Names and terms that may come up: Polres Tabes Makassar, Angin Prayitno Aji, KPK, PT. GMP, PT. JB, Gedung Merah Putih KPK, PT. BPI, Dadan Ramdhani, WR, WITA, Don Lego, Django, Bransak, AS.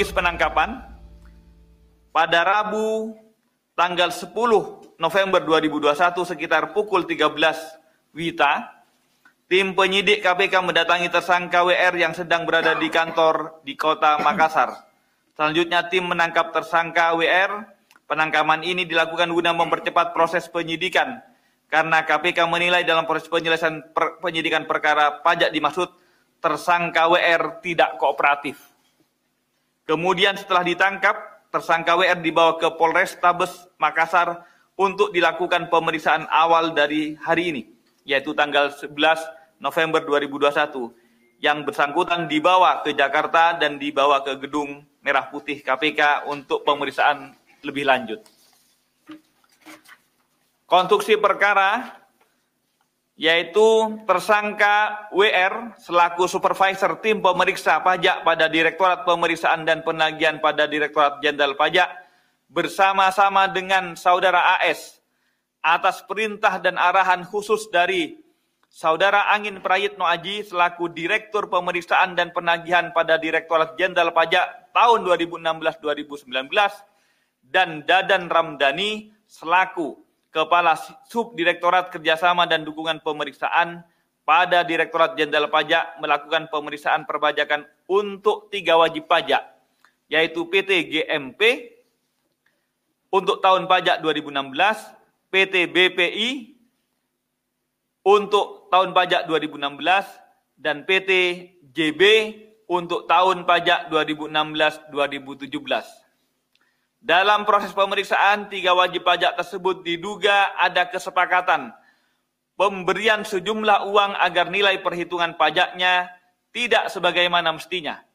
kronologis penangkapan pada Rabu tanggal 10 November 2021 sekitar pukul 13 WITA, tim penyidik KPK mendatangi tersangka WR yang sedang berada di kantor di kota Makassar. Selanjutnya tim menangkap tersangka WR. Penangkapan ini dilakukan guna mempercepat proses penyidikan karena KPK menilai dalam proses penyelesaian penyidikan perkara pajak dimaksud tersangka WR tidak kooperatif. Kemudian setelah ditangkap, tersangka WR dibawa ke Polres Tabes Makassar untuk dilakukan pemeriksaan awal dari hari ini, yaitu tanggal 11 November 2021. Yang bersangkutan dibawa ke Jakarta dan dibawa ke Gedung Merah Putih KPK untuk pemeriksaan lebih lanjut. Konstruksi perkara yaitu tersangka WR selaku supervisor tim pemeriksa pajak pada Direktorat Pemeriksaan dan Penagihan pada Direktorat Jenderal Pajak bersama-sama dengan saudara AS atas perintah dan arahan khusus dari saudara Angin Prayitno Aji selaku Direktur Pemeriksaan dan Penagihan pada Direktorat Jenderal Pajak tahun 2016-2019 dan Dadan Ramdhani selaku Kepala Subdirektorat Kerjasama dan Dukungan Pemeriksaan pada Direktorat Jenderal Pajak melakukan pemeriksaan perpajakan untuk 3 wajib pajak, yaitu PT. GMP untuk tahun pajak 2016, PT. BPI untuk tahun pajak 2016, dan PT. JB untuk tahun pajak 2016-2017. Dalam proses pemeriksaan, 3 wajib pajak tersebut diduga ada kesepakatan pemberian sejumlah uang agar nilai perhitungan pajaknya tidak sebagaimana mestinya.